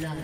blood.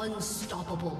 Unstoppable.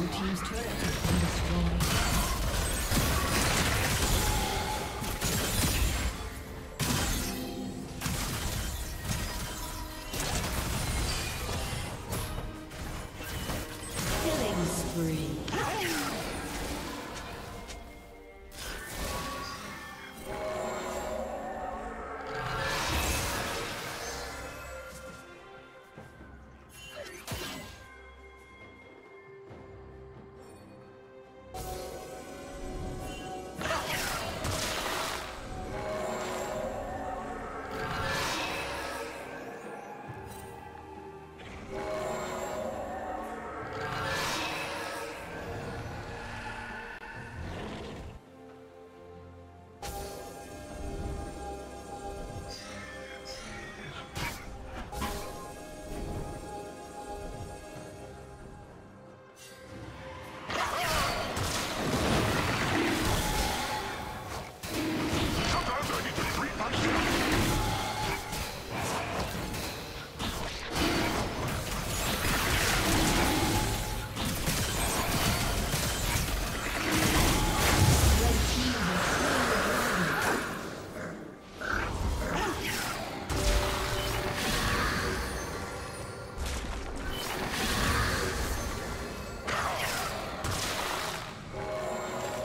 Blue team's turret has been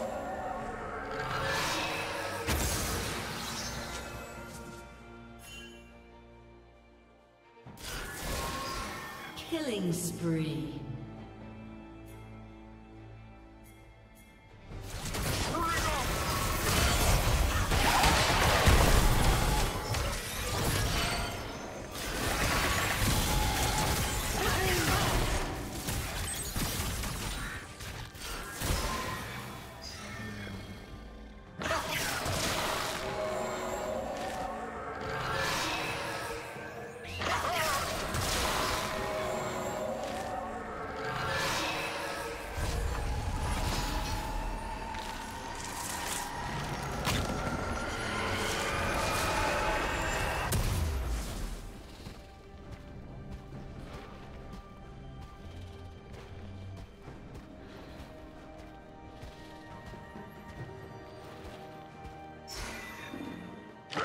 destroyed. Killing spree.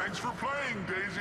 Thanks for playing, Daisy!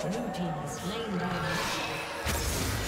Blue team has slain down.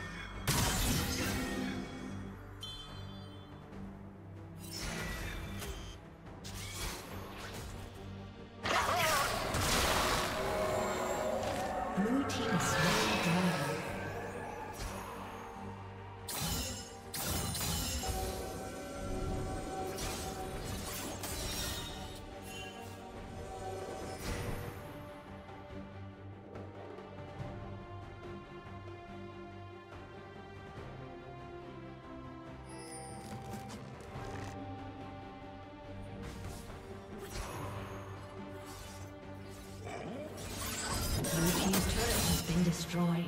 Destroyed.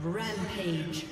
Rampage.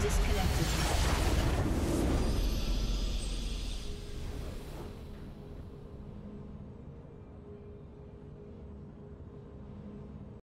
Disconnected.